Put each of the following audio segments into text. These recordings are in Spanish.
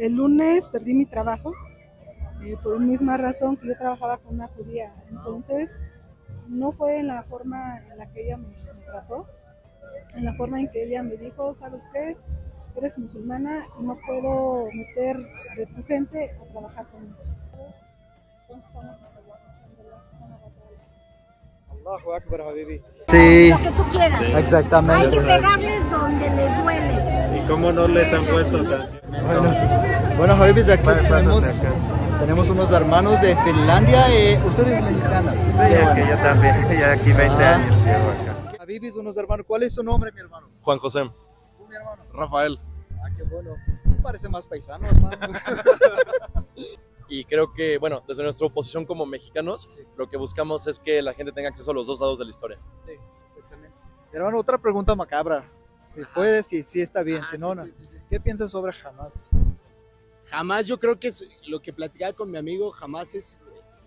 El lunes perdí mi trabajo por la misma razón que yo trabajaba con una judía. Entonces, no fue en la forma en la que ella me trató, en la forma en que ella me dijo, ¿sabes qué? Eres musulmana y no puedo meter de tu gente a trabajar conmigo. Entonces estamos en su disposición de la semana batalla. Allahu Akbar, Habibi. Sí. Lo que tú quieras. Sí. Exactamente. Hay que pegarles donde les duele. ¿Y cómo no les han puesto sanciones? Bueno, Habibis, aquí tenemos unos hermanos de Finlandia. ¿Usted es mexicana? Sí, aquí yo también, ya aquí 20 años llevo acá. Habibis, unos hermanos. ¿Cuál es su nombre, mi hermano? Juan José. ¿Tú, mi hermano? Rafael. Ah, qué bueno. Parece más paisano, hermano. Y creo que, bueno, desde nuestra posición como mexicanos, sí, lo que buscamos es que la gente tenga acceso a los dos lados de la historia. Sí, exactamente. Mi hermano, otra pregunta macabra. Si puede, sí, está bien, si no, sí, no. Sí. ¿Qué piensas sobre Hamás? Hamás, yo creo que es lo que platicaba con mi amigo, Hamás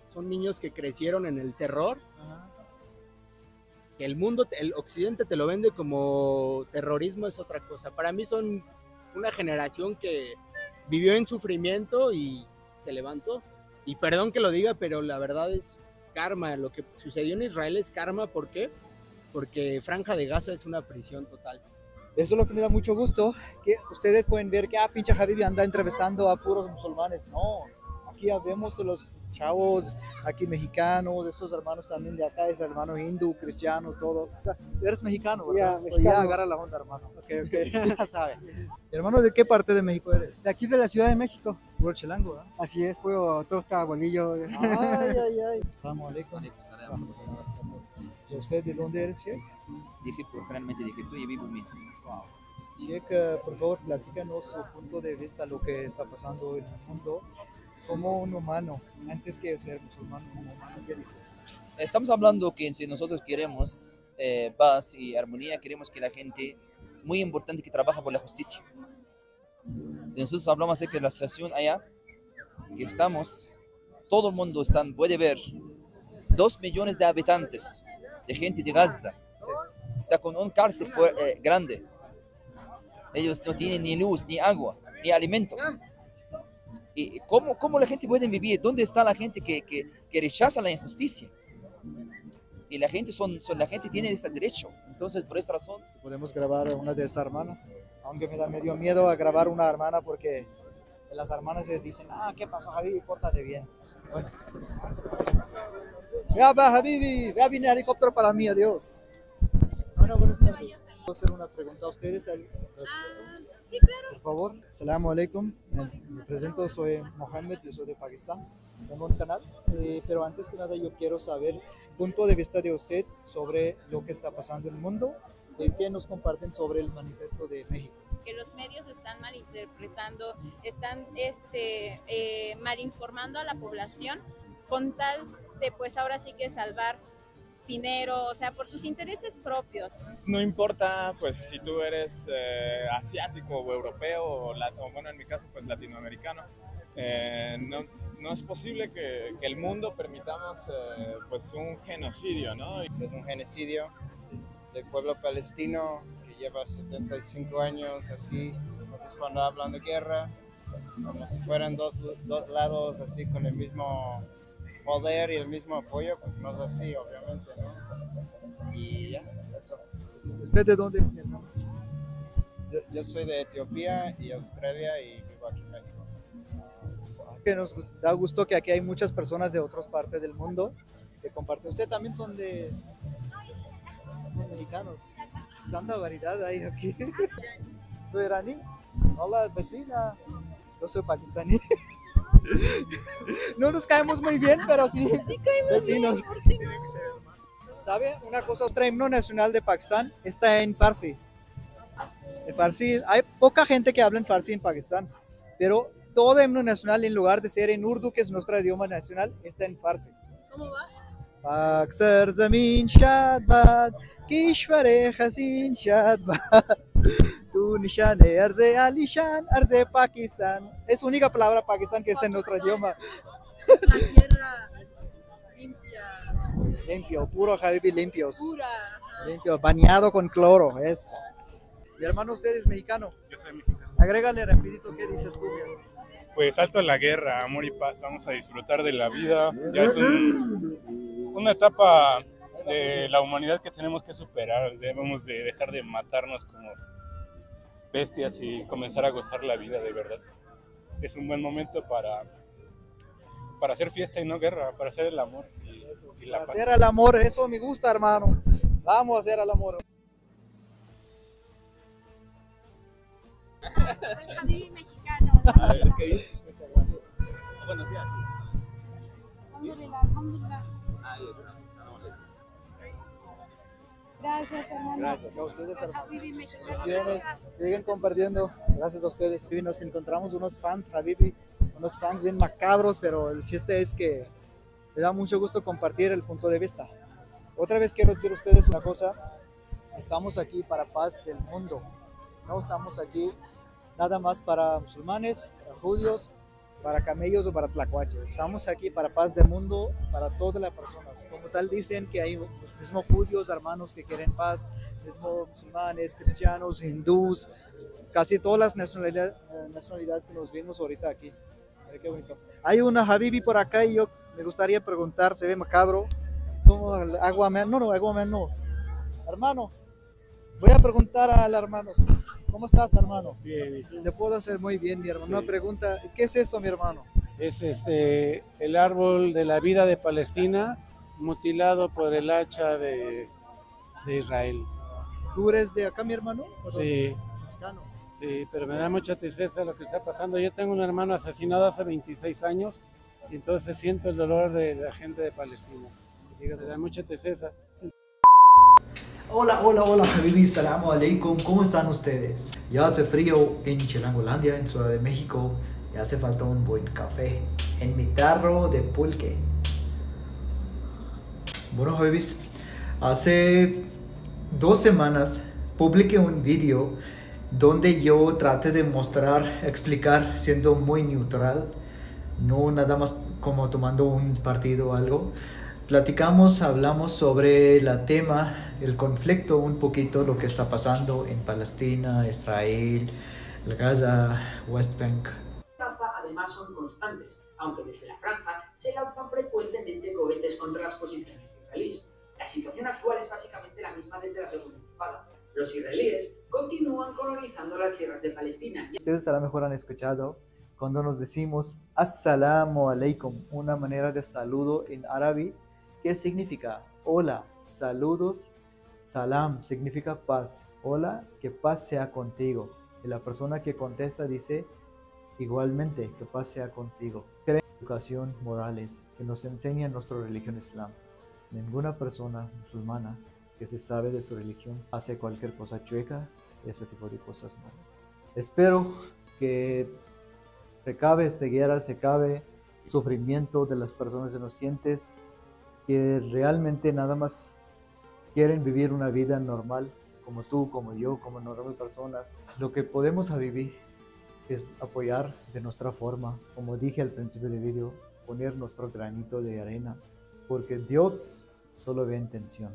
son niños que crecieron en el terror. Ajá. El mundo, el occidente te lo vende como terrorismo, es otra cosa. Para mí son una generación que vivió en sufrimiento y se levantó. Y perdón que lo diga, pero la verdad es karma. Lo que sucedió en Israel es karma. ¿Por qué? Porque Franja de Gaza es una prisión total. Eso es lo que me da mucho gusto, que ustedes pueden ver que, pinche Habibi anda entrevistando a puros musulmanes. No, aquí vemos los chavos, aquí mexicanos, estos hermanos también de acá, es hermano hindú, cristiano, todo. Eres mexicano, ¿verdad? Ya, mexicano. Ya agarra la onda, hermano. Ok, ya sabes. Hermano, ¿de qué parte de México eres? De aquí, de la Ciudad de México. Puro chilango, ¿eh? Así es, puro tosta, bolillo. Ay. As-salamu alaykum. ¿Y usted de dónde eres, Sheikh? De Egipto, realmente de Egipto, y vivo en México. Wow. Sheikh, por favor, platícanos su punto de vista, lo que está pasando en el mundo. Es como un humano, antes que ser musulmán, un humano, ¿qué dices? Estamos hablando que si nosotros queremos paz y armonía, queremos que la gente, muy importante, que trabaja por la justicia. Nosotros hablamos acerca de la situación allá, que estamos, todo el mundo puede ver, 2 millones de habitantes, de gente de Gaza. Está con un cárcel grande. Ellos no tienen ni luz, ni agua, ni alimentos. ¿Y cómo la gente puede vivir? ¿Dónde está la gente que rechaza la injusticia? Y la gente, la gente tiene ese derecho. Entonces, por esa razón... Podemos grabar una de estas hermanas. Aunque me da medio miedo a grabar una hermana, porque las hermanas dicen, ¿qué pasó, Habibi? Pórtate bien. Bueno. Ya va, Habibi. Ve a venir helicóptero para mí. Adiós. Bueno, buenas tardes. ¿Puedo hacer una pregunta a ustedes? Sí, claro. Por favor, As-salamu alaykum. Me presento, soy Mohamed, yo soy de Pakistán. Tengo un canal, pero antes que nada yo quiero saber el punto de vista de usted sobre lo que está pasando en el mundo y qué nos comparten sobre el manifiesto de México. Que los medios están malinterpretando, están malinformando a la población con tal de, pues ahora sí que salvar dinero, o sea, por sus intereses propios. No importa, pues, si tú eres asiático o europeo, o bueno, en mi caso, pues, latinoamericano. No es posible que el mundo permitamos, pues, un genocidio, ¿no? Es un genocidio del pueblo palestino que lleva 75 años así. Entonces, cuando hablan de guerra, como si fueran dos lados así con el mismo poder y el mismo apoyo, pues no es así, obviamente, ¿no? Y ya, eso. ¿Usted de dónde es, mi hermano? Yo soy de Etiopía y Australia y vivo aquí en México. Que nos da gusto que aquí hay muchas personas de otras partes del mundo que comparten. ¿Usted también son de...? No, yo soy de acá. Son mexicanos. De acá. Tanta variedad hay aquí. Soy iraní. Hola, vecina. Yo soy pakistaní. No nos caemos muy bien, pero sí caemos vecinos. Bien, no. ¿Sabe? Una cosa, nuestro himno nacional de Pakistán está en Farsi. El Farsi, hay poca gente que habla en Farsi en Pakistán, pero todo el himno nacional, en lugar de ser en Urdu, que es nuestro idioma nacional, está en Farsi. ¿Cómo va? Es única palabra Pakistán que está en nuestro idioma. Es la tierra limpia. Limpio, puro Habibi, limpios. Pura. Limpio, bañado con cloro, eso. Mi hermano, usted es mexicano. Yo soy mexicano. Agrégale rapidito, ¿qué dices tú, mi hermano? Pues alto a la guerra, amor y paz, vamos a disfrutar de la vida. Ya es una etapa de la humanidad que tenemos que superar. Debemos de dejar de matarnos como bestias y comenzar a gozar la vida de verdad. Es un buen momento para hacer fiesta y no guerra, para hacer el amor y la paz. Hacer el amor, eso me gusta, hermano. Vamos a hacer el amor. Soy Habibi Mexicano. A ver, ¿qué dice? Muchas gracias. ¿Lo conocías? Alhamdulillah. Ahí está. Gracias, hermano. Gracias a ustedes, hermanos. Siguen compartiendo. Gracias a ustedes. Y nos encontramos unos fans, Habibi, unos fans bien macabros, pero el chiste es que le da mucho gusto compartir el punto de vista. Otra vez quiero decir a ustedes una cosa. Estamos aquí para paz del mundo. No estamos aquí nada más para musulmanes, para judíos, para camellos o para tlacuaches. Estamos aquí para paz del mundo, para todas las personas. Como tal dicen que hay los mismos judíos, hermanos que quieren paz, mismos musulmanes, cristianos, hindús, casi todas las nacionalidades que nos vimos ahorita aquí. Así que bonito. Hay una Habibi por acá y yo me gustaría preguntar, se ve macabro, ¿cómo hago amén? No, no, hago amén, no. Hermano. Voy a preguntar al hermano, ¿cómo estás, hermano? Bien. Te puedo hacer muy bien, mi hermano. Sí. Una pregunta, ¿qué es esto, mi hermano? Es el árbol de la vida de Palestina, mutilado por el hacha de Israel. ¿Tú eres de acá, mi hermano? Sí. Mexicano. Sí, pero me da mucha tristeza lo que está pasando. Yo tengo un hermano asesinado hace 26 años, y entonces siento el dolor de la gente de Palestina. Me da mucha tristeza. Hola, Habibi, As-salamu alaykum, ¿cómo están ustedes? Ya hace frío en Chilangolandia, en Ciudad de México, y hace falta un buen café en mi tarro de pulque. Bueno, Habibis, hace 2 semanas publiqué un video donde yo traté de mostrar, explicar, siendo muy neutral, no nada más como tomando un partido o algo. Platicamos, hablamos sobre el tema, el conflicto un poquito, lo que está pasando en Palestina, Israel, Gaza, West Bank. Además son constantes, aunque desde la franja se lanzan frecuentemente cohetes contra las posiciones israelíes. La situación actual es básicamente la misma desde la Segunda Intifada. Los israelíes continúan colonizando las tierras de Palestina. Ustedes a lo mejor han escuchado cuando nos decimos As-salamu alaykum, una manera de saludo en árabe. ¿Qué significa? Hola, saludos, salam, significa paz. Hola, que paz sea contigo. Y la persona que contesta dice, igualmente, que paz sea contigo. Creen en educación morales que nos enseña nuestra religión islam. Ninguna persona musulmana que se sabe de su religión hace cualquier cosa chueca y ese tipo de cosas malas. Espero que se acabe esta guerra, se acabe el sufrimiento de las personas inocentes que realmente nada más quieren vivir una vida normal, como tú, como yo, como normales personas. Lo que podemos vivir es apoyar de nuestra forma, como dije al principio del video, poner nuestro granito de arena, porque Dios solo ve intención,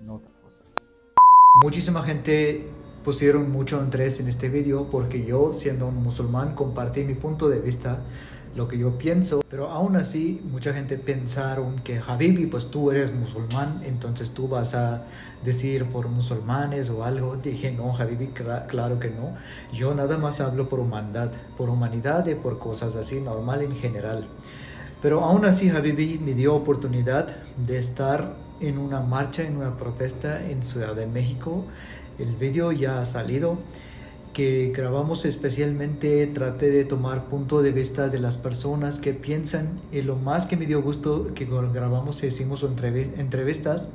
no otra cosa. Muchísima gente pusieron mucho interés en este video porque yo, siendo un musulmán, compartí mi punto de vista, lo que yo pienso, pero aún así mucha gente pensaron que Habibi, pues tú eres musulmán, entonces tú vas a decir por musulmanes o algo. Dije no, Habibi, claro que no, yo nada más hablo por humanidad, y por cosas así normal en general. Pero aún así Habibi me dio oportunidad de estar en una marcha, en una protesta en Ciudad de México. El video ya ha salido, que grabamos especialmente, traté de tomar punto de vista de las personas que piensan, y lo más que me dio gusto que grabamos, hicimos entrevistas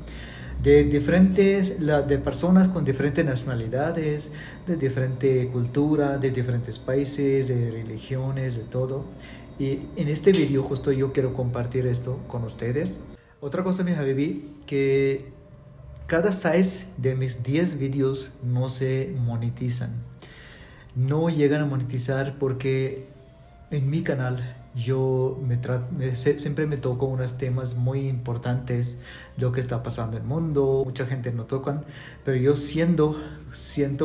de diferentes, de personas con diferentes nacionalidades, de diferente cultura, de diferentes países, de religiones, de todo. Y en este video justo yo quiero compartir esto con ustedes. Otra cosa, mi Habibi, que cada 6 de mis 10 videos no se monetizan. No llegan a monetizar porque en mi canal yo siempre me toco unos temas muy importantes de lo que está pasando en el mundo. Mucha gente no tocan, pero yo siento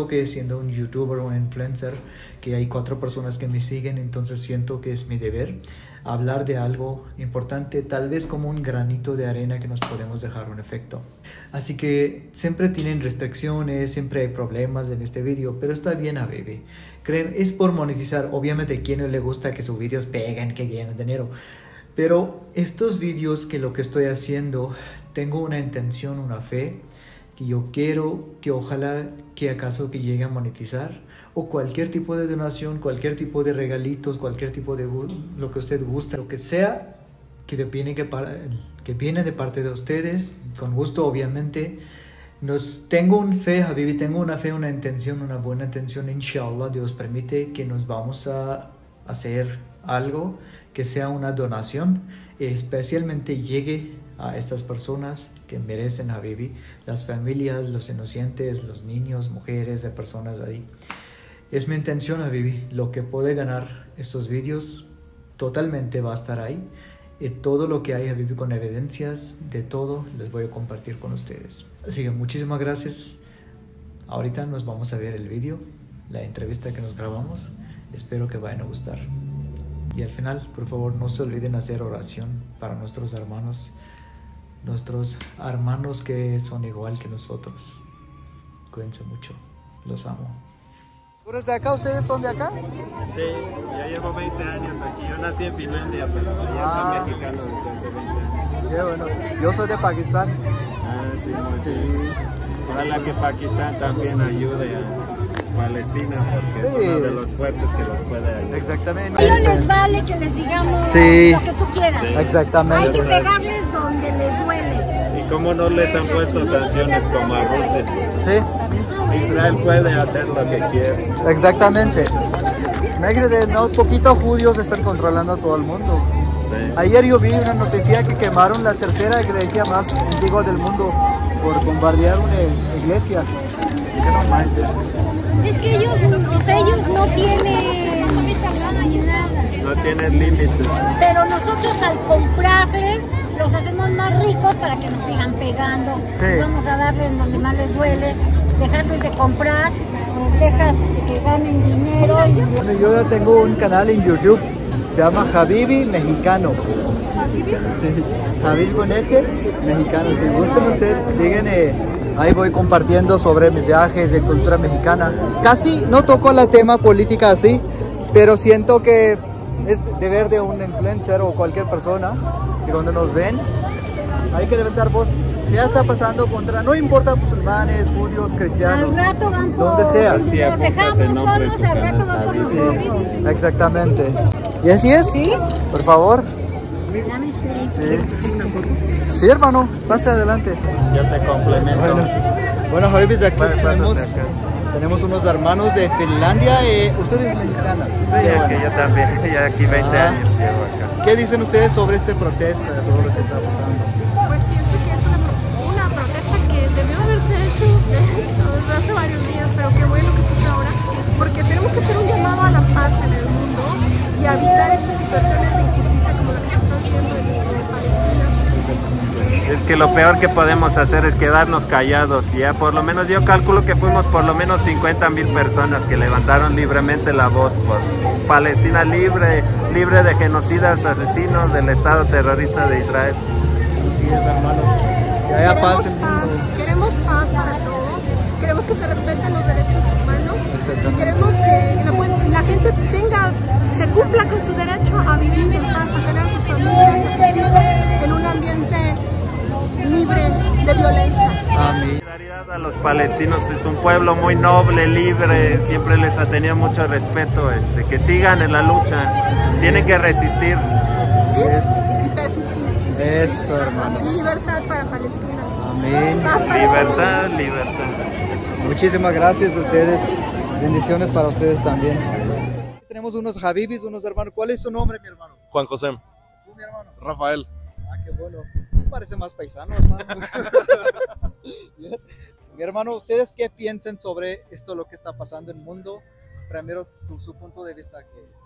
que siendo un youtuber o un influencer, que hay 4 personas que me siguen, entonces siento que es mi deber hablar de algo importante, tal vez como un granito de arena que nos podemos dejar un efecto. Así que siempre tienen restricciones, siempre hay problemas en este vídeo, pero está bien, Habibi. Creen, es por monetizar, obviamente a quien no le gusta que sus vídeos peguen, que ganen dinero. Pero estos vídeos que lo que estoy haciendo, tengo una intención, una fe, que yo quiero que ojalá que acaso que llegue a monetizar, o cualquier tipo de donación, cualquier tipo de regalitos, cualquier tipo de lo que usted gusta, lo que sea que viene de parte de ustedes, con gusto obviamente. Tengo una fe, Habibi, tengo una fe, una intención, una buena intención. Inshallah, Dios permite que nos vamos a hacer algo que sea una donación, especialmente llegue a estas personas que merecen, Habibi, las familias, los inocentes, los niños, mujeres, de personas ahí. Es mi intención, Habibi, lo que puede ganar estos vídeos totalmente va a estar ahí. Y todo lo que hay, Habibi, con evidencias de todo, les voy a compartir con ustedes. Así que muchísimas gracias. Ahorita nos vamos a ver el vídeo, la entrevista que nos grabamos. Espero que vayan a gustar. Y al final, por favor, no se olviden hacer oración para nuestros hermanos que son igual que nosotros. Cuídense mucho. Los amo. ¿Tú eres de acá? ¿Ustedes son de acá? Sí, yo llevo 20 años aquí. Yo nací en Finlandia, pero ya soy mexicano desde hace 20 años. Qué bueno. Yo soy de Pakistán. Ah, sí, muy sí. Bien. Ojalá que Pakistán también ayude a Palestina, porque sí, es uno de los fuertes que los puede ayudar. Exactamente. No les vale que les digamos sí, lo que tú quieras. Sí. Exactamente. Hay que pegarles donde les duele. ¿Y cómo no les han puesto sanciones como a Rusia? Sí. Israel puede hacer lo que quiere. Exactamente. No, poquitos judíos están controlando a todo el mundo. Sí. Ayer yo vi una noticia que quemaron la tercera iglesia más antigua del mundo por bombardear una iglesia. Es que ellos no tienen límites. Pero nosotros al comprarles los hacemos más ricos para que nos sigan pegando. Sí. Vamos a darles donde más les duele. Dejarles de comprar, nos dejas que ganen dinero. Bueno, yo tengo un canal en YouTube, se llama Habibi Mexicano. ¿Habibi? Habibi con H, mexicano. Si gustan ustedes, siguen. Ahí voy compartiendo sobre mis viajes de cultura mexicana. Casi no toco la tema política así, pero siento que es deber de un influencer o cualquier persona que cuando nos ven, hay que levantar voz. Ya está pasando contra, no importa musulmanes, judíos, cristianos, al rato van por, donde sea. Si nos dejamos solos, al rato van por nosotros. Sí, exactamente. ¿Y así es? Sí. Por favor. Dame escribir. Sí. Sí, hermano, pase adelante. Yo te complemento. Bueno, Habibi, aquí tenemos unos hermanos de Finlandia. ¿Usted es mexicana? Sí, aquí yo también, ya aquí 20 años llevo acá. ¿Qué dicen ustedes sobre esta protesta, de todo lo que está pasando? Pues pienso que es una protesta que debió haberse hecho, desde hace varios días, pero qué bueno que se hace ahora, porque tenemos que hacer un llamado a la paz en el mundo y a evitar estas situaciones de injusticia como la que se está viviendo en Palestina. Es que lo peor que podemos hacer es quedarnos callados. Ya por lo menos yo calculo que fuimos por lo menos 50,000 personas que levantaron libremente la voz por Palestina libre, libre de genocidas, asesinos del Estado terrorista de Israel. Así es, hermano. Que haya paz en el mundo. Queremos paz para todos. Queremos que se respeten los derechos humanos. Y queremos que la gente se cumpla con su derecho a vivir en paz, a tener a sus familias, a sus hijos en un ambiente libre de violencia. Solidaridad a los palestinos, es un pueblo muy noble, libre, siempre les ha tenido mucho respeto, que sigan en la lucha, tienen que resistir. Y persistir. Eso, hermano. Y libertad para Palestina. Amén. Libertad, libertad. Muchísimas gracias a ustedes. Bendiciones para ustedes también. Tenemos unos Habibis, unos hermanos. ¿Cuál es su nombre, mi hermano? Juan José. ¿Tú, mi hermano? Rafael. Ah, qué bueno. Tú pareces más paisano, hermano. Mi hermano, ¿ustedes qué piensan sobre esto, lo que está pasando en el mundo? Primero, su punto de vista, ¿qué es?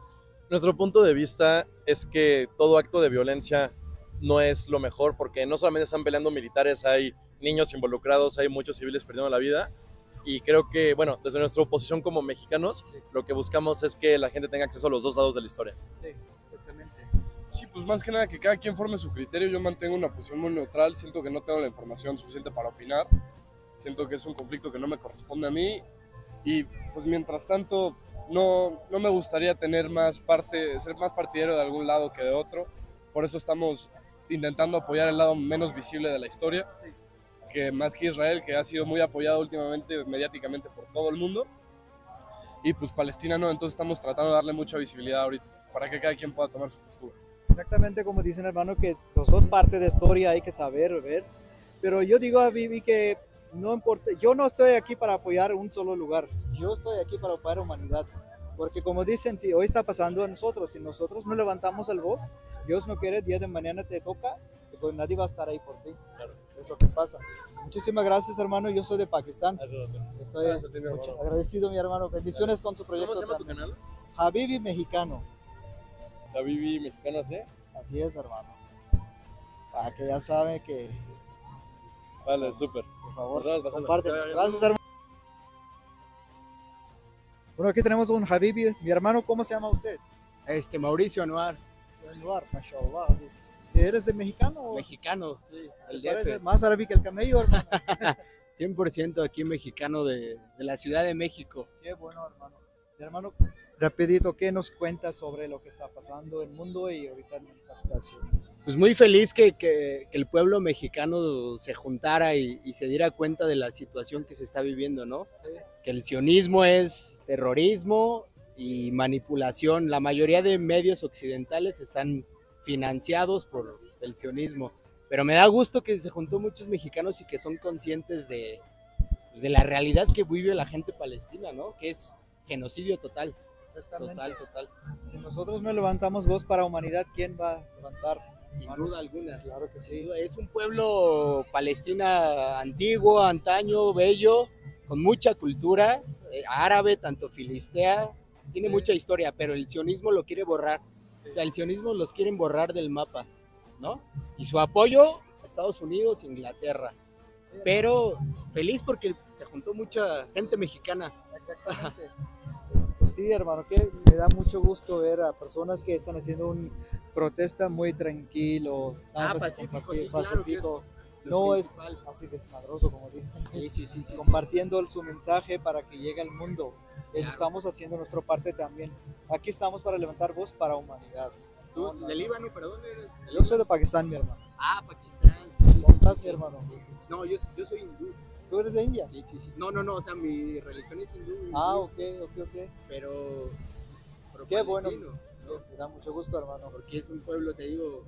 Nuestro punto de vista es que todo acto de violencia no es lo mejor, porque no solamente están peleando militares, hay niños involucrados, hay muchos civiles perdiendo la vida, y creo que, bueno, desde nuestra posición como mexicanos, sí, lo que buscamos es que la gente tenga acceso a los dos lados de la historia. Sí, exactamente. Sí, pues más que nada que cada quien forme su criterio. Yo mantengo una posición muy neutral, siento que no tengo la información suficiente para opinar, siento que es un conflicto que no me corresponde a mí, y pues mientras tanto no me gustaría tener ser más partidario de algún lado que de otro. Por eso estamos intentando apoyar el lado menos visible de la historia, sí, que más que Israel, que ha sido muy apoyado últimamente mediáticamente por todo el mundo, y pues Palestina no, entonces estamos tratando de darle mucha visibilidad ahorita, para que cada quien pueda tomar su postura. Exactamente como dicen, hermano, que las dos partes de historia hay que saber, ver. Pero yo digo a Habibi que no importa, yo no estoy aquí para apoyar un solo lugar, yo estoy aquí para apoyar a la humanidad. Porque como dicen, si hoy está pasando a nosotros, si nosotros no levantamos el voz, Dios no quiere, el día de mañana te toca, pues nadie va a estar ahí por ti. Claro. Es lo que pasa. Muchísimas gracias, hermano, yo soy de Pakistán. Estoy agradecido, mi hermano. Bendiciones con su proyecto. ¿Cómo se llama tu canal? Habibi Mexicano. ¿Habibi Mexicano, sí? Así es, hermano. Para que ya saben que... Vale, súper. Por favor, comparte. Gracias, hermano. Bueno, aquí tenemos un Habibi. Mi hermano, ¿cómo se llama usted? Mauricio Anuar. Anuar, mashallah. ¿Eres de mexicano? Mexicano, sí. El DF. Más árabe que el camello, hermano. 100% aquí mexicano de la Ciudad de México. Qué bueno, hermano. Mi hermano, rapidito, ¿qué nos cuentas sobre lo que está pasando en el mundo y ahorita en manifestación? Pues muy feliz que el pueblo mexicano se juntara y se diera cuenta de la situación que se está viviendo, ¿no? Sí. Que el sionismo es terrorismo y manipulación. La mayoría de medios occidentales están financiados por el sionismo. Pero me da gusto que se juntó muchos mexicanos y que son conscientes de la realidad que vive la gente palestina, ¿no? Que es genocidio total. Exactamente. Total. Si nosotros no levantamos voz para humanidad, ¿quién va a levantar? Sin duda alguna. Claro que sí. Es un pueblo palestina antiguo, antaño, bello, con mucha cultura, árabe, tanto filistea, tiene mucha historia, pero el sionismo lo quiere borrar. O sea, el sionismo los quieren borrar del mapa, ¿no? Y su apoyo a Estados Unidos, Inglaterra. Pero feliz porque se juntó mucha gente mexicana. Exactamente. Sí, hermano, que me da mucho gusto ver a personas que están haciendo una protesta muy tranquilo, pacífico, no es así desmadroso como dicen, compartiendo su mensaje para que llegue al mundo. Claro. Estamos haciendo nuestra parte también. Aquí estamos para levantar voz para humanidad. ¿Tú de Líbano? ¿Para dónde eres? Yo soy de Pakistán, mi hermano. Ah, Pakistán. ¿Cómo estás, mi hermano? No, yo soy hindú. ¿Tú eres de India? Sí. No, o sea, mi religión es hindú. Ah, ok. Pero qué bueno. ¿No? Me da mucho gusto, hermano. Porque es un pueblo, te digo,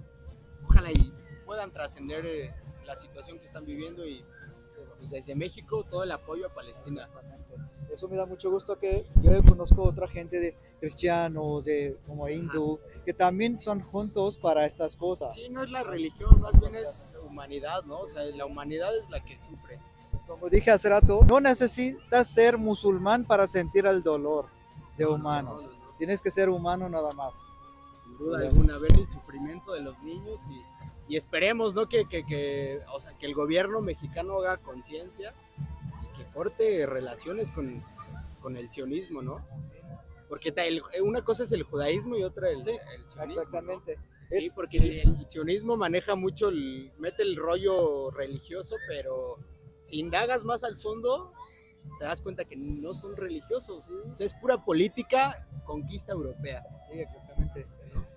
ojalá y puedan trascender la situación que están viviendo y pues, desde México todo el apoyo a Palestina. Exactamente. Eso me da mucho gusto que yo conozco otra gente de cristianos, como hindú, que también son juntos para estas cosas. Sí, no es la religión, más bien es humanidad, ¿no? Sí. O sea, la humanidad es la que sufre. Como dije hace rato, no necesitas ser musulmán para sentir el dolor de humanos. No. Tienes que ser humano nada más. Sin duda alguna, ver el sufrimiento de los niños y esperemos, ¿no? que el gobierno mexicano haga conciencia y que corte relaciones con el sionismo, ¿no? Porque una cosa es el judaísmo y otra el sionismo. Exactamente. ¿No? Sí, porque el sionismo maneja mucho, mete el rollo religioso, pero... Si indagas más al fondo, te das cuenta que no son religiosos. ¿Sí? O sea, es pura política, conquista europea. Sí, exactamente.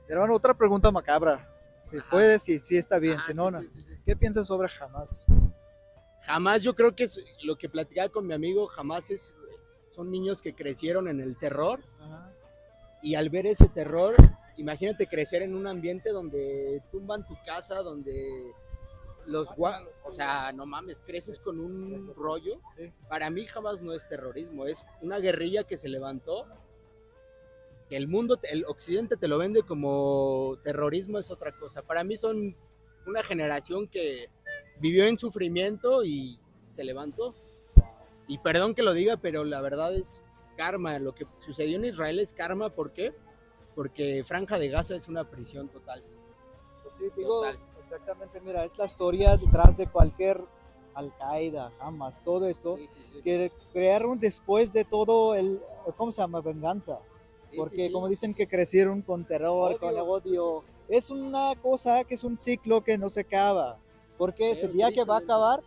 Hermano, otra pregunta macabra. Si puedes, sí está bien. Si no, no. Sí. ¿Qué piensas sobre Hamás? Hamás, yo creo que es lo que platicaba con mi amigo. Hamás son niños que crecieron en el terror. Ajá. Y al ver ese terror, imagínate crecer en un ambiente donde tumban tu casa, donde... o sea, no mames, creces con un rollo. Sí. Para mí jamás no es terrorismo, es una guerrilla que se levantó. El mundo, el occidente te lo vende como terrorismo, es otra cosa. Para mí son una generación que vivió en sufrimiento y se levantó. Y perdón que lo diga, pero la verdad es karma. Lo que sucedió en Israel es karma, ¿por qué? porque Franja de Gaza es una prisión total. Pues sí, digo, total. Exactamente, mira, es la historia detrás de cualquier Al-Qaeda, Hamás, todo esto, sí. Que crearon después de todo el, ¿cómo se llama? Venganza. Porque como dicen que crecieron con terror, con odio, es una cosa que es un ciclo que no se acaba. Porque ese día que va a acabar,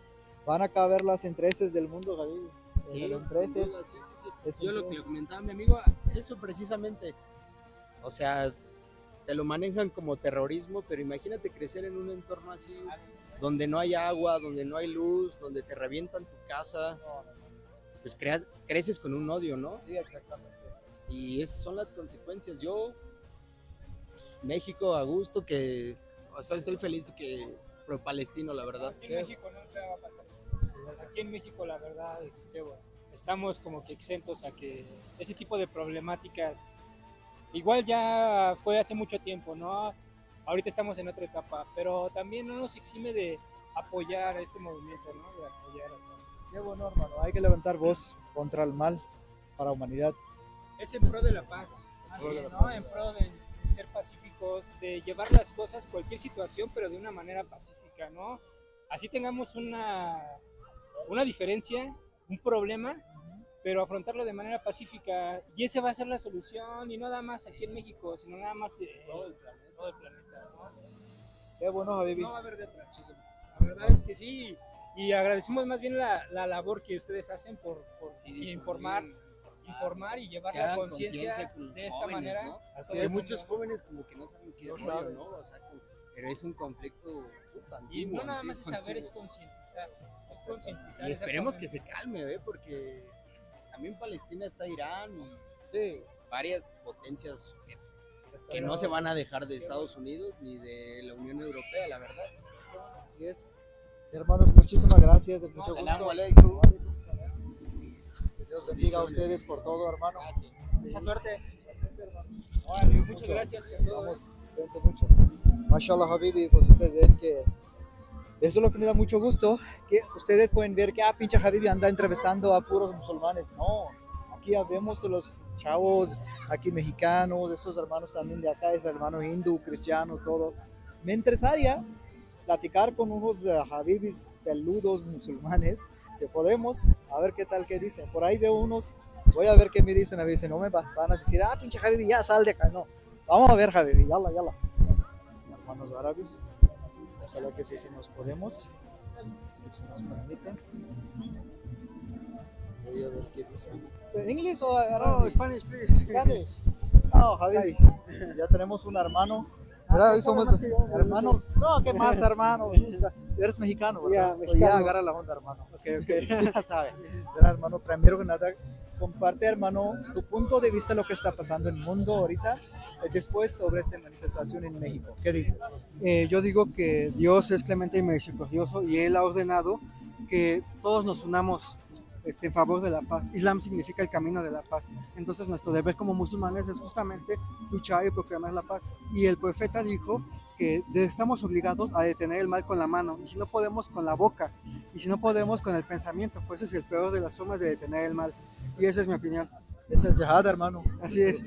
van a acabar las intereses del mundo, Gaby. Yo lo que comentaba mi amigo, eso precisamente, o sea, te lo manejan como terrorismo, pero imagínate crecer en un entorno así, donde no hay agua, donde no hay luz, donde te revientan tu casa, pues creces con un odio, ¿no? Sí, exactamente. Y esas son las consecuencias. Yo, México, a gusto, que, o sea, estoy feliz que pro palestino, la verdad. Aquí en México no te va a pasar eso. Aquí en México, la verdad, estamos como que exentos a que ese tipo de problemáticas, igual ya fue hace mucho tiempo, ¿no? Ahorita estamos en otra etapa, pero también no nos exime de apoyar este movimiento, ¿no? De apoyar a todo. Qué bueno, hermano, hay que levantar voz contra el mal para la humanidad. Es en pro de la paz, ¿no? En pro de ser pacíficos, de llevar las cosas, cualquier situación, pero de una manera pacífica, ¿no? Así tengamos una diferencia, un problema, pero afrontarlo de manera pacífica, y esa va a ser la solución, y no nada más aquí en México, sino nada más todo el planeta, ¿no? Qué bueno, Habibi. No va a haber de otra. La verdad es que sí, y agradecemos más bien la labor que ustedes hacen por informar y llevar la conciencia de esta jóvenes, manera, ¿no? Así es, muchos jóvenes como que no saben qué es, ¿no? O sea, pero es un conflicto también. No nada más es saber, es concientizar. Es concientizar. Y esperemos que se calme, ¿ve? Porque también Palestina está Irán y varias potencias que no se van a dejar de Estados Unidos ni de la Unión Europea, la verdad. Así es. Hermanos, muchísimas gracias. As-salamu alaykum. Dios bendiga a ustedes por todo, hermano. Mucha suerte. Muchas gracias. Cuídense mucho. Mashallah, Habibi, pues ustedes ven que eso es lo que me da mucho gusto, que ustedes pueden ver que pinche Habibi anda entrevistando a puros musulmanes. No, aquí vemos los chavos, aquí mexicanos, esos hermanos también de acá, esos hermanos hindú, cristiano, todo. Me interesaría platicar con unos Habibis peludos musulmanes, si podemos, a ver qué tal que dicen. Por ahí veo unos, voy a ver qué me dicen, a veces no me van a decir, pinche Habibi, ya sal de acá, no. Vamos a ver, Habibi, yallah. Hermanos árabes, ojalá que sí, si nos podemos, que si nos permiten. Voy a ver qué dicen. ¿En inglés o árabe? No, Spanish, please. Spanish. No, Habibi, ya tenemos un hermano. Mira, hoy somos hermanos. No, ¿qué más, hermano? Eres mexicano, ¿verdad? Pues ya agarra la onda, hermano. Okay. Ya sabes. Mira, hermano, primero que nada, comparte, hermano, tu punto de vista de lo que está pasando en el mundo ahorita, después sobre esta manifestación en México. ¿Qué dices? Yo digo que Dios es clemente y misericordioso y Él ha ordenado que todos nos unamos en favor de la paz. Islam significa el camino de la paz. Entonces nuestro deber como musulmanes es justamente luchar y proclamar la paz. Y el profeta dijo que estamos obligados a detener el mal con la mano, y si no podemos con la boca, y si no podemos con el pensamiento, pues es el peor de las formas de detener el mal. Y esa es mi opinión. Es el yihad, hermano. Así es.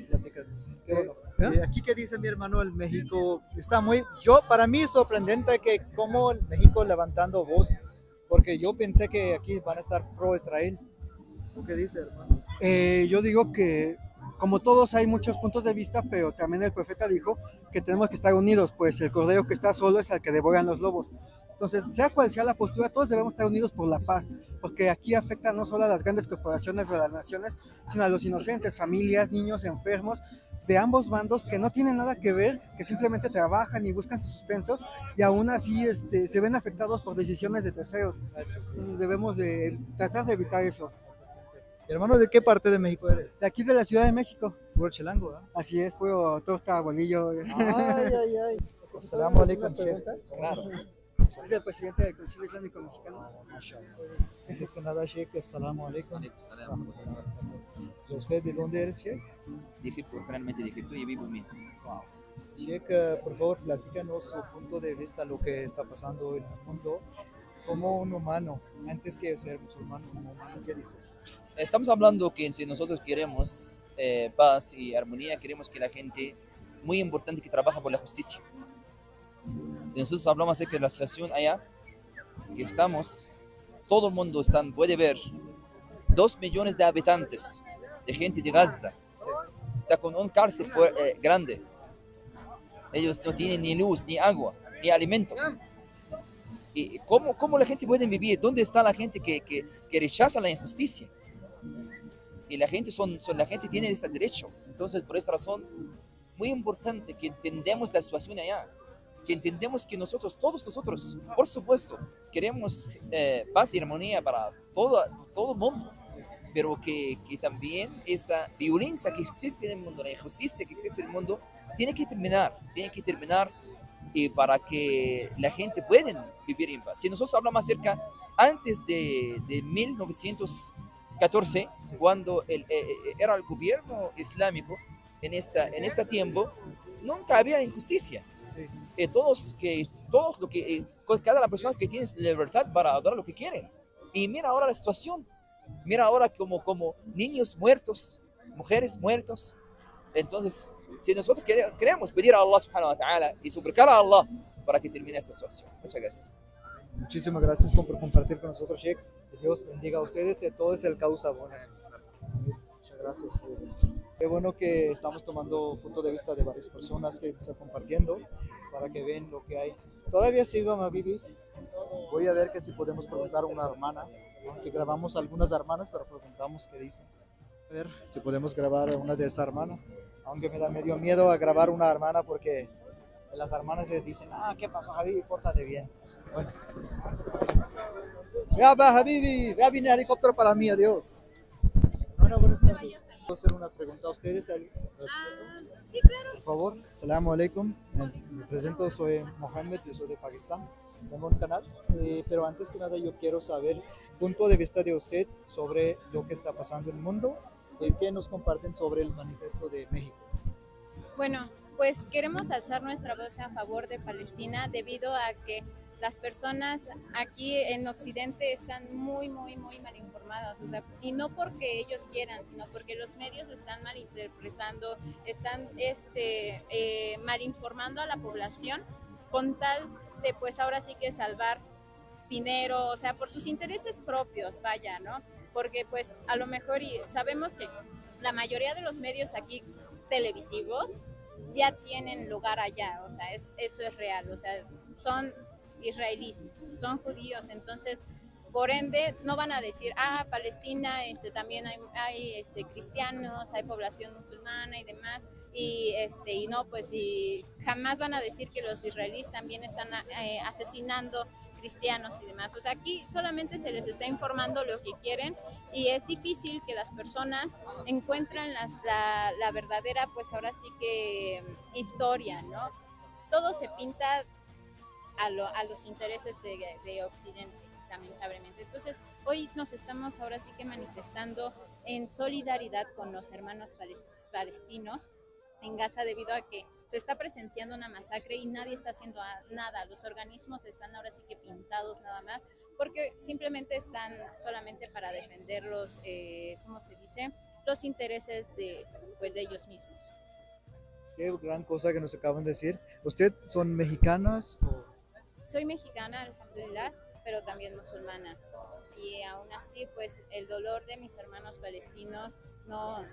Aquí que dice mi hermano, el México está muy... Para mí es sorprendente que como el México levantando voz, porque yo pensé que aquí van a estar pro-Israel. ¿Tú qué dices, hermano? Yo digo que, como todos, hay muchos puntos de vista, pero también el profeta dijo que tenemos que estar unidos, pues el cordero que está solo es al que devoran los lobos. Entonces, sea cual sea la postura, todos debemos estar unidos por la paz, porque aquí afecta no solo a las grandes corporaciones o a las naciones, sino a los inocentes, familias, niños, enfermos, de ambos bandos que no tienen nada que ver, que simplemente trabajan y buscan su sustento y aún así se ven afectados por decisiones de terceros. Entonces debemos de tratar de evitar eso. Hermano, ¿de qué parte de México eres? De aquí, de la Ciudad de México. Puro chilango, ¿eh? Así es, puro tosta, bolillo. Ay. As-salamu alaykum. Claro. Es el presidente del Consejo Islámico Mexicano. Antes que nada, Sheikh, as-salamu alaykum. ¿Usted de dónde eres, Sheikh? De Egipto, realmente de Egipto, y vivo en México. Wow. Sheikh, por favor, platícanos su punto de vista, lo que está pasando en el mundo. Es como un humano, antes que ser musulmán, un humano, ¿qué dices? Estamos hablando que si nosotros queremos paz y armonía, queremos que la gente muy importante que trabaja por la justicia. Y nosotros hablamos acerca de la situación allá, que estamos, todo el mundo está, puede ver, 2 millones de habitantes, de gente de Gaza, está con un cárcel grande. Ellos no tienen ni luz, ni agua, ni alimentos. ¿Y cómo la gente puede vivir? ¿Dónde está la gente que rechaza la injusticia? Y la gente, la gente tiene este derecho. Entonces, por esta razón, muy importante que entendamos la situación allá. Que entendemos que nosotros, todos nosotros, por supuesto, queremos paz y armonía para todo el mundo. Pero que también esta violencia que existe en el mundo, la injusticia que existe en el mundo, tiene que terminar para que la gente pueda vivir en paz. Si nosotros hablamos acerca, antes de 1914, cuando era el gobierno islámico, en este tiempo, nunca había injusticia. Cada persona que tiene libertad para adorar lo que quieren. Y mira ahora la situación. Mira ahora como niños muertos, mujeres muertas. Entonces, si nosotros queremos pedir a Allah subhanahu wa ta'ala y suplicar a Allah para que termine esta situación. Muchas gracias. Muchísimas gracias por compartir con nosotros, Sheikh. Que Dios bendiga a ustedes y todo es el causa buena. Muchas gracias. Qué bueno que estamos tomando punto de vista de varias personas que están compartiendo para que vean lo que hay. Todavía sigo a Habibi. Voy a ver que si podemos preguntar a una hermana, aunque grabamos algunas hermanas, pero preguntamos qué dicen. A ver si podemos grabar a una de estas hermanas, aunque me da medio miedo a grabar una hermana porque las hermanas les dicen, ¿qué pasó, Habibi? Pórtate bien. Bueno. Ya va, Habibi, ya vine a helicóptero para mí, adiós. Bueno, buenas tardes. ¿Puedo hacer una pregunta a ustedes? Sí, claro. Por favor, As-salamu alaykum. Me presento, soy Mohamed, yo soy de Pakistán. Tengo un canal, pero antes que nada yo quiero saber el punto de vista de usted sobre lo que está pasando en el mundo y qué nos comparten sobre el manifiesto de México. Bueno, pues queremos alzar nuestra voz a favor de Palestina debido a que las personas aquí en Occidente están muy mal informadas, o sea, y no porque ellos quieran, sino porque los medios están malinterpretando, están malinformando a la población con tal de, pues ahora sí que salvar dinero, o sea, por sus intereses propios, vaya, ¿no? Porque pues a lo mejor y sabemos que la mayoría de los medios aquí televisivos ya tienen lugar allá, o sea, eso es real, o sea, son israelíes, son judíos, entonces por ende no van a decir Palestina, también hay cristianos, hay población musulmana y demás, y no, pues y jamás van a decir que los israelíes también están asesinando cristianos y demás. O sea, aquí solamente se les está informando lo que quieren y es difícil que las personas encuentren la verdadera, pues ahora sí que historia, ¿no? Todo se pinta a los intereses de Occidente, lamentablemente. Entonces, hoy nos estamos ahora sí que manifestando en solidaridad con los hermanos palestinos en Gaza debido a que se está presenciando una masacre y nadie está haciendo nada. Los organismos están ahora sí que pintados nada más porque simplemente están solamente para defender los, ¿cómo se dice?, los intereses de ellos mismos. Qué gran cosa que nos acaban de decir. ¿Usted son mexicanas o...? Soy mexicana, alhamdulillah, pero también musulmana. Y aún así, pues el dolor de mis hermanos palestinos no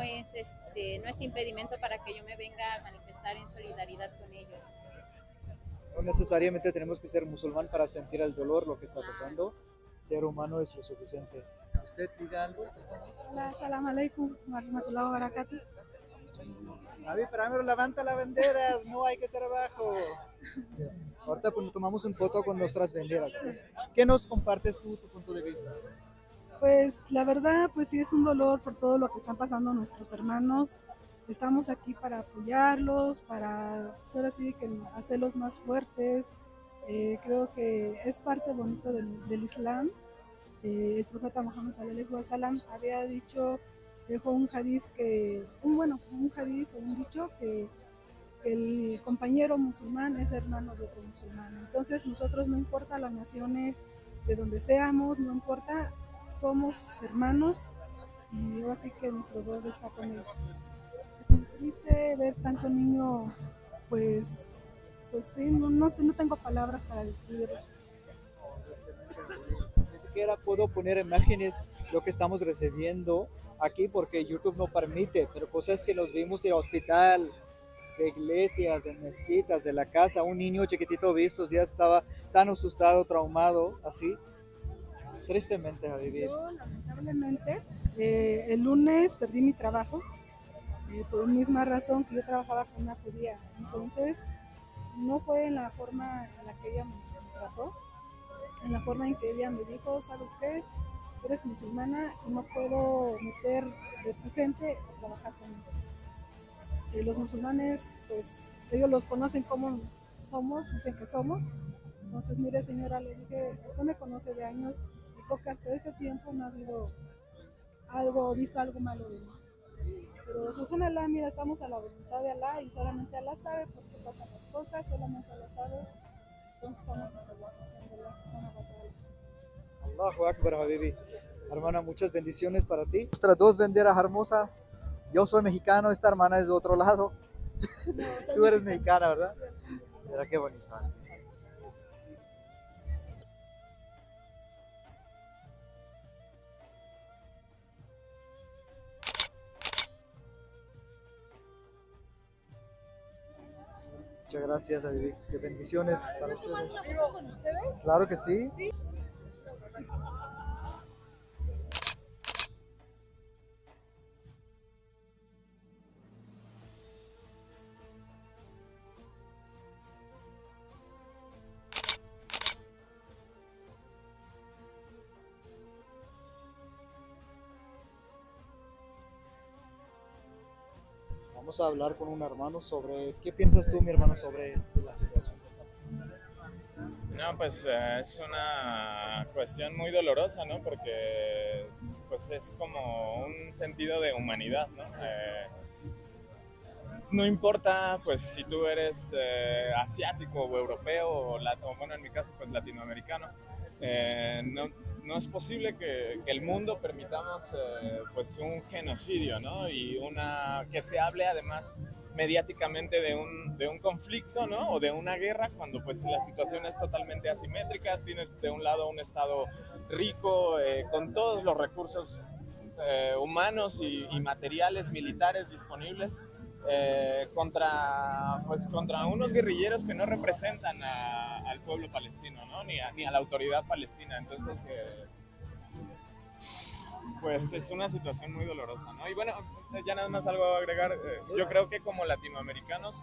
es impedimento para que yo me venga a manifestar en solidaridad con ellos. No necesariamente tenemos que ser musulmán para sentir el dolor, lo que está pasando. Ser humano es lo suficiente. ¿Usted diga algo? As-salamu alaykum, Rahmatullahi wa barakatuhu. A ver, primero levanta las banderas, no hay que ser abajo. Ahorita tomamos una foto con nuestras banderas. Sí. ¿Qué nos compartes tú, tu punto de vista? Pues la verdad, pues sí es un dolor por todo lo que están pasando nuestros hermanos. Estamos aquí para apoyarlos, para ahora sí que hacerlos más fuertes. Creo que es parte bonita del Islam. El profeta Mohamed sallallahu alaihi wasallam había dicho, dejó un hadiz un dicho que el compañero musulmán es hermano de otro musulmán. Entonces nosotros, no importa las naciones de donde seamos, no importa, somos hermanos y yo así que nuestro dolor está con ellos. triste ver tanto niño, pues sí, no tengo palabras para describirlo. Ni siquiera puedo poner imágenes lo que estamos recibiendo aquí porque YouTube no permite, pero cosas que los vimos del hospital, de iglesias, de mezquitas, de la casa, un niño chiquitito visto, ya estaba tan asustado, traumado, así, tristemente a vivir. Yo, lamentablemente, el lunes perdí mi trabajo, por la misma razón que yo trabajaba con una judía, entonces no fue en la forma en la que ella me trató, en la forma en que ella me dijo, ¿sabes qué? Eres musulmana y no puedo meter de tu gente a trabajar conmigo. Los musulmanes, pues, ellos los conocen como somos, dicen que somos. Entonces, mire señora, le dije, usted me conoce de años y creo que hasta este tiempo no ha habido algo, visto algo malo de mí. Pero subhanallah, mira, estamos a la voluntad de Alá y solamente Alá sabe por qué pasan las cosas, solamente Alá sabe. Entonces estamos a su disposición de Alá, subhanallah. Allahu Akbar, Habibi. Hermana, muchas bendiciones para ti. Nuestras dos banderas hermosas. Yo soy mexicano, esta hermana es de otro lado. No, tú eres mexicana, ¿verdad? Mira qué bonito. Muchas gracias, Habibi. Qué bendiciones para ustedes. Claro que sí. Vamos a hablar con un hermano sobre, ¿qué piensas tú, mi hermano, sobre la situación que está pasando? No, pues es una cuestión muy dolorosa, ¿no? Porque pues es como un sentido de humanidad, ¿no? No importa, pues, si tú eres asiático o europeo o bueno, en mi caso, pues, latinoamericano. No es posible que el mundo permitamos pues un genocidio, ¿no? Y que se hable además mediáticamente de un conflicto, ¿no? O de una guerra, cuando pues la situación es totalmente asimétrica. Tienes de un lado un estado rico con todos los recursos humanos y materiales militares disponibles contra unos guerrilleros que no representan al pueblo palestino, ¿no? Ni a la autoridad palestina. Entonces, pues es una situación muy dolorosa, ¿no? Y bueno, ya nada más algo a agregar. Yo creo que como latinoamericanos,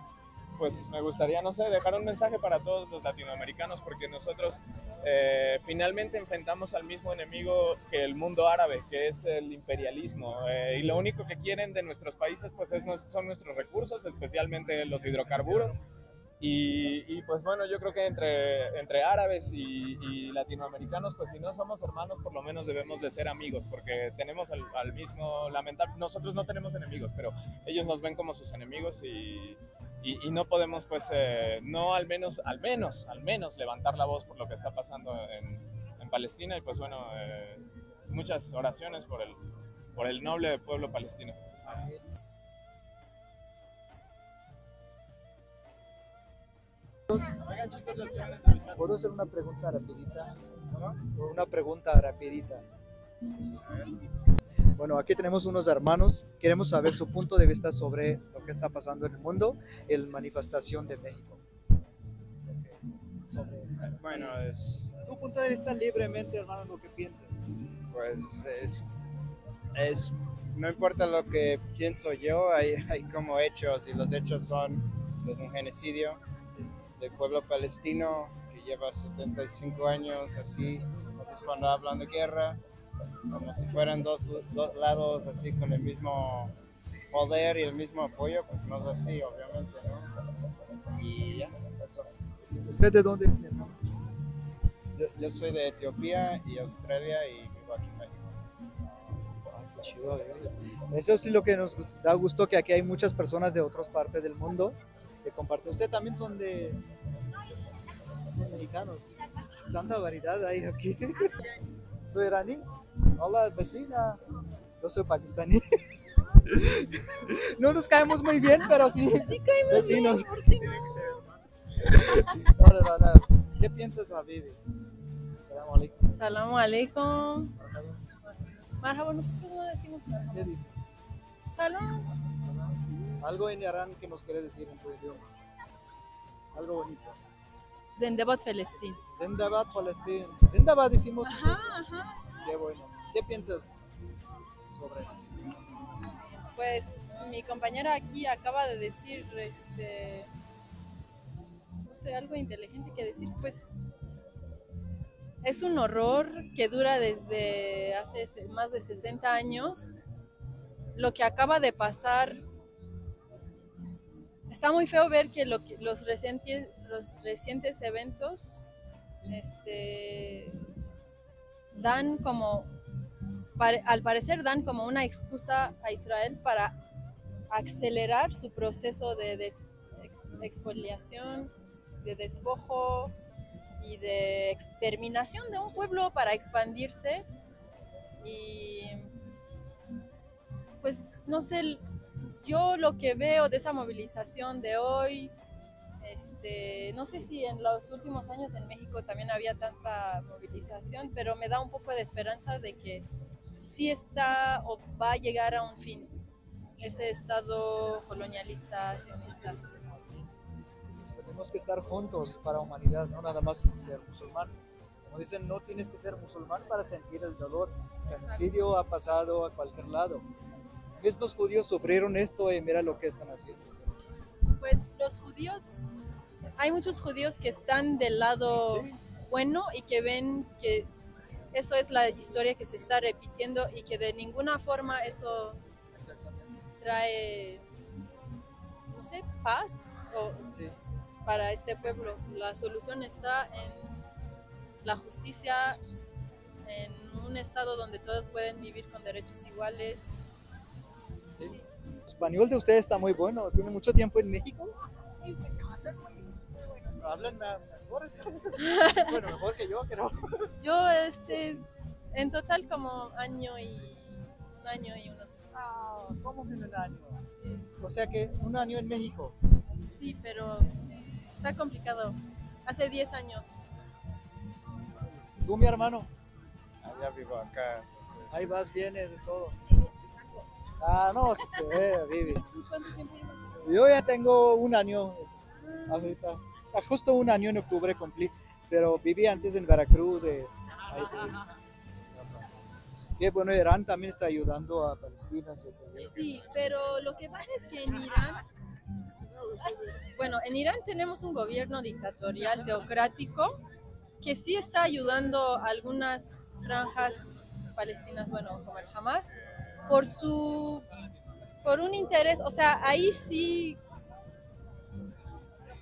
pues me gustaría, no sé, dejar un mensaje para todos los latinoamericanos, porque nosotros finalmente enfrentamos al mismo enemigo que el mundo árabe, que es el imperialismo, y lo único que quieren de nuestros países pues son nuestros recursos, especialmente los hidrocarburos, y pues bueno, yo creo que entre árabes y latinoamericanos, pues si no somos hermanos, por lo menos debemos de ser amigos, porque tenemos al mismo, lamentablemente, nosotros no tenemos enemigos, pero ellos nos ven como sus enemigos y no podemos, pues, no al menos levantar la voz por lo que está pasando en Palestina. Y pues bueno, muchas oraciones por el noble pueblo palestino. ¿Puedo hacer una pregunta rapidita? Una pregunta rapidita. Bueno, aquí tenemos unos hermanos, queremos saber su punto de vista sobre lo que está pasando en el mundo, la manifestación de México. Bueno, es... Su punto de vista libremente, hermano, lo que piensas. Pues es no importa lo que pienso yo, hay como hechos, y los hechos son pues, un genocidio del pueblo palestino que lleva 75 años así. Entonces cuando hablan de guerra, como si fueran dos lados así con el mismo poder y el mismo apoyo, pues no es así, obviamente, ¿no? Y ya, eso. ¿Usted de dónde es, mi hermano? Yo soy de Etiopía y Australia y vivo aquí en México. Qué chido, eso sí, lo que nos da gusto, que aquí hay muchas personas de otras partes del mundo que comparten. ¿Usted también son de...? Son mexicanos. Tanta variedad hay aquí. ¿Soy iraní? Hola, vecina. Yo soy pakistaní. No nos caemos muy bien, pero sí. Sí caemos vecinos. Bien, ¿por qué no? No. ¿Qué piensas, Habibi? Salamu alaykum. Salamu alaykum. Marhaba, nosotros no decimos marhaba. ¿Qué dice? Salam. Algo en Irán que nos quiere decir en tu idioma. Algo bonito. Zendabad Palestina. Zendabad Palestina. Zendabad decimos nosotros. Ajá. Qué bueno. ¿Qué piensas sobre eso? Pues mi compañera aquí acaba de decir, no sé, algo inteligente que decir, pues es un horror que dura desde hace más de 60 años. Lo que acaba de pasar, está muy feo ver que, los recientes eventos dan como, al parecer dan como una excusa a Israel para acelerar su proceso de expoliación, de despojo y de exterminación de un pueblo para expandirse. Y pues no sé, yo lo que veo de esa movilización de hoy, no sé si en los últimos años en México también había tanta movilización, pero me da un poco de esperanza de que sí está o va a llegar a un fin ese estado colonialista, sionista. Tenemos que estar juntos para humanidad, no nada más ser musulmán. Como dicen, no tienes que ser musulmán para sentir el dolor. El genocidio ha pasado a cualquier lado. Estos judíos sufrieron esto y mira lo que están haciendo. Pues los judíos, hay muchos judíos que están del lado bueno y que ven que eso es la historia que se está repitiendo y que de ninguna forma eso trae, no sé, paz o, sí, para este pueblo. La solución está en la justicia, en un estado donde todos pueden vivir con derechos iguales. Sí. Sí. El español de ustedes está muy bueno. ¿Tiene mucho tiempo en México? Muy bueno, va a ser muy bueno. ¿No hablan mejor? Bueno, mejor que yo, creo. Yo, en total como un año y unas cosas. Ah, ¿cómo que un año? Sí. O sea que un año en México. Sí, pero está complicado. Hace 10 años. ¿Tú, mi hermano? Allá vivo acá, entonces. Ahí vas, vienes de todo. Sí, es chilango. Ah, no, Habibi. ¿Tú cuánto tiempo llevas? Yo ya tengo un año, ahorita. Justo un año en octubre cumplí, pero viví antes en Veracruz. Ahí Qué bueno, Irán también está ayudando a Palestina. Sí, pero lo que pasa es que en Irán, bueno, en Irán tenemos un gobierno dictatorial, teocrático, que sí está ayudando a algunas franjas palestinas, bueno, como el Hamás, por un interés, o sea, ahí sí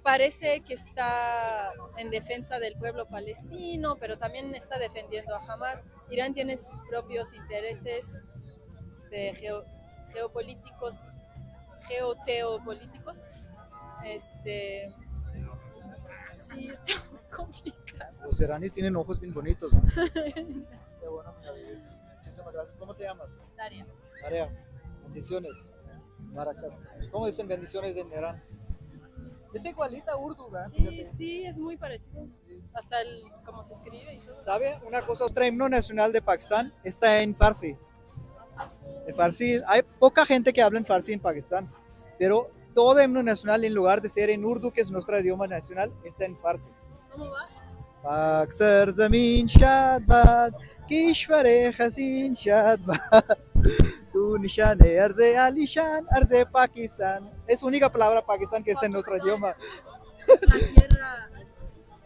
parece que está en defensa del pueblo palestino, pero también está defendiendo a Hamás. Irán tiene sus propios intereses geoteopolíticos. Sí, está muy complicado. Los iraníes tienen ojos bien bonitos, ¿no? Qué bueno, muchísimas gracias. ¿Cómo te llamas? Daria. Daria, bendiciones. Barakat. ¿Cómo dicen bendiciones en Irán? Es igualita a Urdu, ¿verdad? Sí, fíjate. Sí, es muy parecido. Hasta cómo se escribe y todo. ¿Sabe? Una cosa, nuestro himno nacional de Pakistán está en Farsi. El Farsi, hay poca gente que habla en Farsi en Pakistán, pero todo himno nacional, en lugar de ser en Urdu, que es nuestro idioma nacional, está en Farsi. ¿Cómo va? Aksar zamin shad bad, kishwar-e hazin shad bad, tu nishan-e arz-e alishan, arz-e Pakistán. Es única palabra Pakistán que está en nuestro idioma. Es la tierra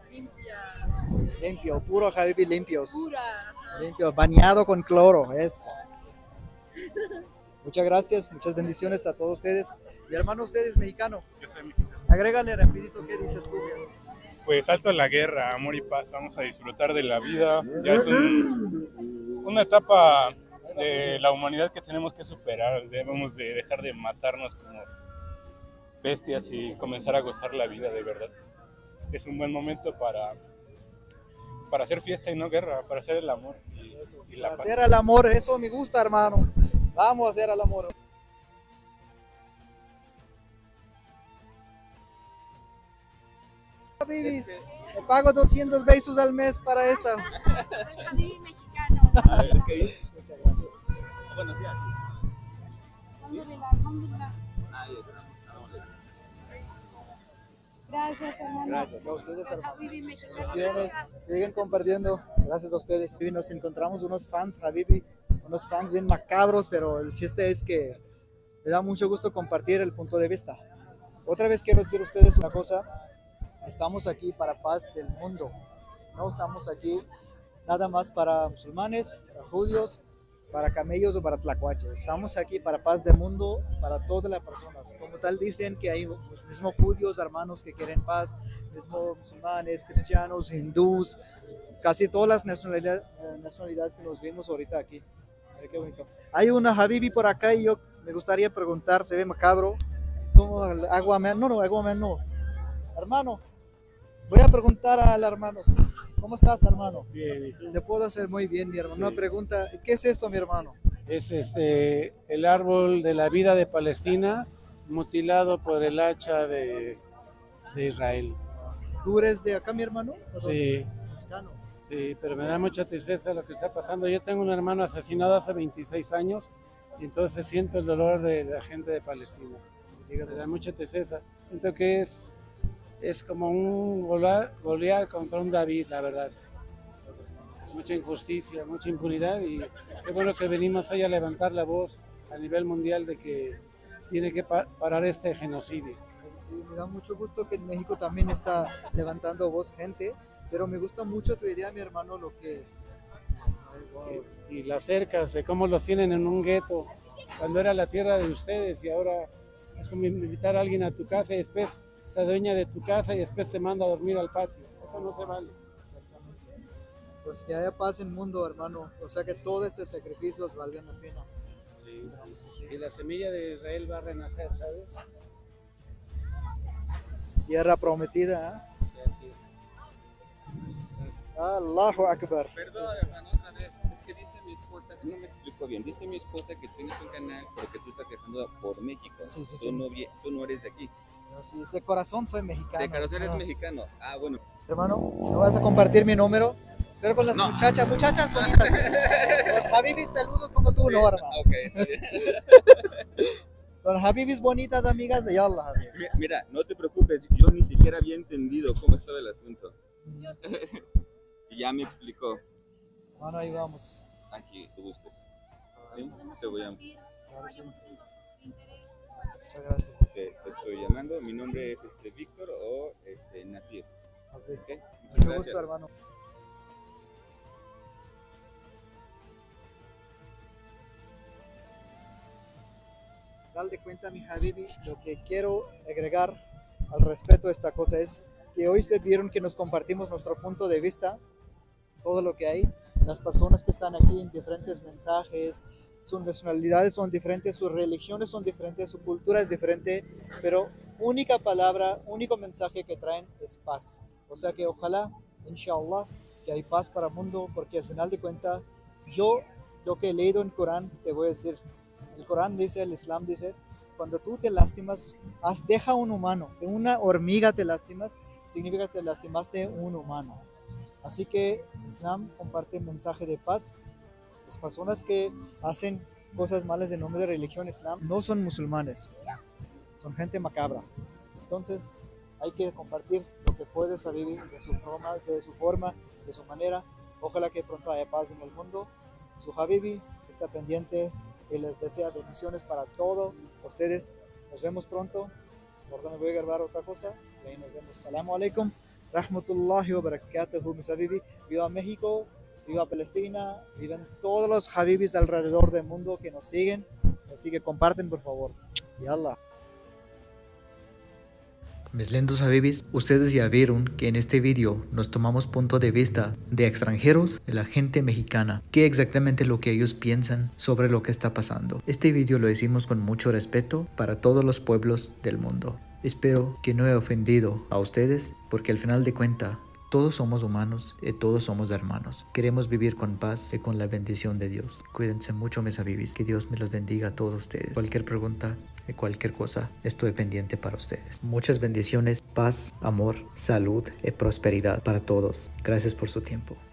limpia. Limpio, puro Habibi, limpios. Pura. Limpio, bañado con cloro, eso. Muchas gracias, muchas bendiciones a todos ustedes. Mi hermano, usted es mexicano. Yo soy mexicano. Agrégale rapidito, ¿qué dices tú? Pues alto a la guerra, amor y paz, vamos a disfrutar de la vida. Ya es una etapa de la humanidad que tenemos que superar. Debemos de dejar de matarnos como bestias y comenzar a gozar la vida de verdad. Es un buen momento para hacer fiesta y no guerra, para hacer el amor y la paz. Para hacer el amor, eso me gusta, hermano. Vamos a hacer el amor. Habibi. Es que... me pago 200 pesos al mes para esta. Habibi Mexicano. A ver, ¿qué dice? Muchas gracias. Bueno, sí, así. Gracias, hermano. Gracias a ustedes, hermanos. Siguen compartiendo. Gracias a ustedes. Y nos encontramos unos fans, Habibi, unos fans bien macabros, pero el chiste es que me da mucho gusto compartir el punto de vista. Otra vez quiero decir a ustedes una cosa. Estamos aquí para paz del mundo. No estamos aquí nada más para musulmanes, para judíos, para camellos o para tlacuaches. Estamos aquí para paz del mundo, para todas las personas. Como tal dicen que hay los mismos judíos, hermanos que quieren paz, mismos musulmanes, cristianos, hindús, casi todas las nacionalidades que nos vimos ahorita aquí. Ay, qué bonito. Hay una Habibi por acá y yo me gustaría preguntar, se ve macabro, ¿cómo hago amén? No, no, hago amén, no. Hermano, voy a preguntar al hermano, ¿cómo estás, hermano? Bien. Te puedo hacer muy bien, mi hermano. Sí. Una pregunta, ¿qué es esto, mi hermano? Es el árbol de la vida de Palestina, mutilado por el hacha de Israel. ¿Tú eres de acá, mi hermano? Sí. Sí, pero me da mucha tristeza lo que está pasando. Yo tengo un hermano asesinado hace 26 años, y entonces siento el dolor de la gente de Palestina. Me da mucha tristeza. Siento que es como un Goliat contra un David, la verdad. Es mucha injusticia, mucha impunidad, y es bueno que venimos ahí a levantar la voz a nivel mundial de que tiene que parar este genocidio. Sí, me da mucho gusto que en México también está levantando voz gente, pero me gusta mucho tu idea, mi hermano, lo que... Ay, wow. Sí, y las cercas, de cómo los tienen en un gueto, cuando era la tierra de ustedes, y ahora es como invitar a alguien a tu casa y después se adueña de tu casa y después te manda a dormir al patio. Eso no se vale. Exactamente. Pues que haya paz en el mundo, hermano. O sea que todos estos sacrificios valgan la pena. Sí. Sí. Y la semilla de Israel va a renacer, ¿sabes? Tierra prometida, ¿eh? Sí, así es. Gracias. Allahu Akbar. Perdón, hermano, otra vez. Es que dice mi esposa, no me explico bien, dice mi esposa que tienes un canal porque tú estás viajando por México. Sí, sí, sí. Tú no eres de aquí. Sí, de corazón soy mexicano. De corazón eres mexicano. Ah, bueno. Hermano, ¿no vas a compartir mi número? Pero con las muchachas bonitas. Con Habibis peludos como tú, sí, no, hermano. Ok, está bien. Con Habibis bonitas, amigas de Yallah. Mira, no te preocupes, yo ni siquiera había entendido cómo estaba el asunto. Yo sí. Y ya me explicó. Bueno, ahí vamos. Aquí, tú gustes. ¿Sí? Te voy a... Muchas gracias. Te estoy llamando. Mi nombre sí. Es Víctor o Nasir. Así. ¿Okay? Mucho gusto, hermano. Tal de cuenta, mi Habibi, lo que quiero agregar al respeto a esta cosa es que hoy ustedes vieron que nos compartimos nuestro punto de vista, todo lo que hay, las personas que están aquí en diferentes mensajes. Sus nacionalidades son diferentes, sus religiones son diferentes, su cultura es diferente, pero única palabra, único mensaje que traen es paz. O sea que ojalá, Inshallah, que hay paz para el mundo, porque al final de cuentas, yo lo que he leído en el Corán, te voy a decir, el Corán dice, el Islam dice, cuando tú te lastimas, deja un humano, una hormiga te lastimas, significa que te lastimaste un humano. Así que Islam comparte el mensaje de paz. Las personas que hacen cosas malas en nombre de religión islam no son musulmanes, son gente macabra. Entonces hay que compartir lo que puedes a vivir de su manera. Ojalá que pronto haya paz en el mundo. Su Habibi está pendiente y les desea bendiciones para todos ustedes. Nos vemos pronto. Por donde voy a grabar otra cosa. Y ahí nos vemos. As-salamu alaykum. Rahmatullahi wa barakatuhu. Mis Habibi. Viva México. Viva Palestina, viven todos los Habibis alrededor del mundo que nos siguen, así que comparten por favor. Yallah. Mis lindos Habibis, ustedes ya vieron que en este video nos tomamos punto de vista de extranjeros, de la gente mexicana, qué exactamente lo que ellos piensan sobre lo que está pasando. Este video lo hicimos con mucho respeto para todos los pueblos del mundo. Espero que no he ofendido a ustedes, porque al final de cuentas, Todos somos humanos y todos somos hermanos. Queremos vivir con paz y con la bendición de Dios. Cuídense mucho, mis habibis. Que Dios me los bendiga a todos ustedes. Cualquier pregunta y cualquier cosa, estoy pendiente para ustedes. Muchas bendiciones, paz, amor, salud y prosperidad para todos. Gracias por su tiempo.